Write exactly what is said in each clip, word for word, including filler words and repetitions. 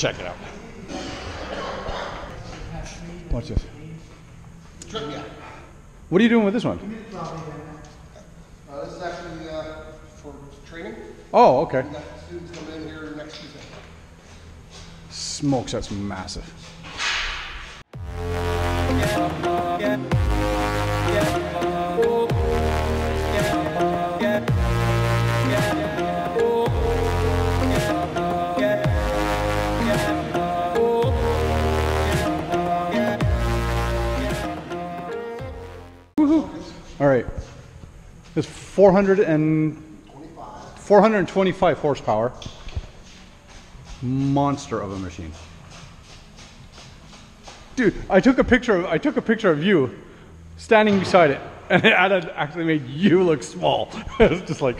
Check it out. Watch this. What are you doing with this one? Uh, this is actually uh, for training. Oh, okay. We got students coming in here next Tuesday. Smokes, that's massive. Yeah, yeah. All right, it's four hundred and four hundred twenty-five horsepower. Monster of a machine, dude. I took a picture of I took a picture of you standing beside it, and it actually made you look small. It's just like,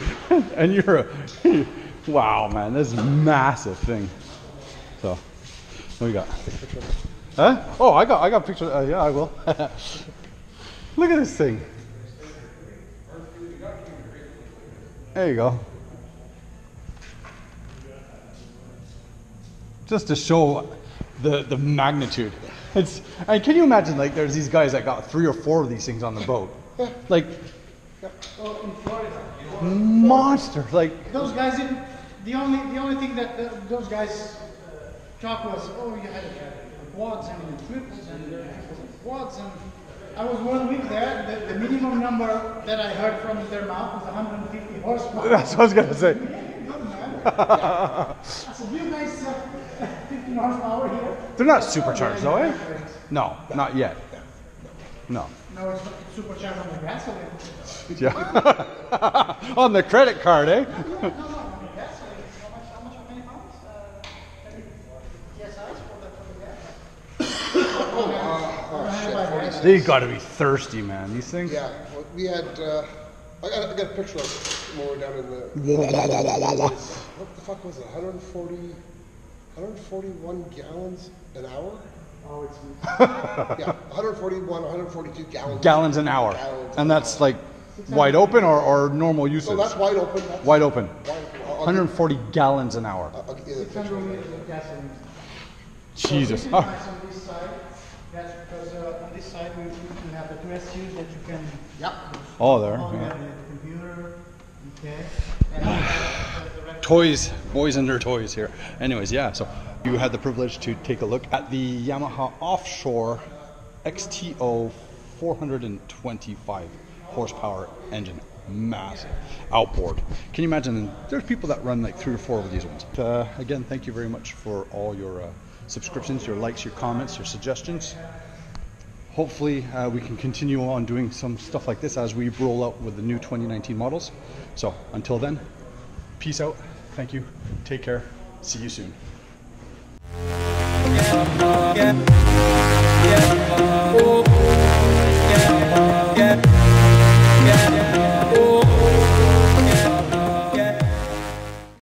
and you're a wow, man. This is a massive thing. So, what do we got? Huh? Oh, I got I got pictures. Uh, yeah, I will. Look at this thing. There you go. Just to show the the magnitude. It's. I mean, can you imagine? Like, there's these guys that got three or four of these things on the boat. Like, monster. Like those guys. In, the only the only thing that the, those guys talked was, oh, you had quads and triples and quads and. I was one week there, the, the minimum number that I heard from their mouth was one hundred fifty horsepower. That's what I was going to say. I said, you guys have fifteen horsepower here? They're not supercharged, though, eh? No, not yet. No. No, it's not supercharged on the gasoline. Yeah. On the credit card, eh? No, no, no, on the gasoline. How much, how many pounds? Yes, I was for the gas. Oh, they've got to be thirsty, man. These things. Yeah, well, we had. Uh, I, got, I got a picture of more down in the. What the fuck was it? one hundred forty, one hundred forty-one gallons an hour. Oh, it's. Yeah, one hundred forty-one, one hundred forty-two gallons. Gallons an hour, gallons and that's hour. Like wide open or, or normal usage. No, that's wide open. That's wide open. Wide open. one hundred forty I'll, gallons an hour. I'll, I'll get you the picture of gasoline. Jesus. So that's because uh, on this side we, we have the two S Us that you can. Yep. Oh, there. Oh, yeah. The computer. Okay. And the, the toys, boys and their toys here. Anyways, yeah. So you had the privilege to take a look at the Yamaha Offshore X T O four hundred twenty-five horsepower engine. Massive outboard. Can you imagine? There's people that run like three or four of these ones. Uh, again, thank you very much for all your. Uh, subscriptions, your likes, your comments, your suggestions. Hopefully uh, we can continue on doing some stuff like this as we roll out with the new twenty nineteen models. So until then, peace out. Thank you. Take care. See you soon.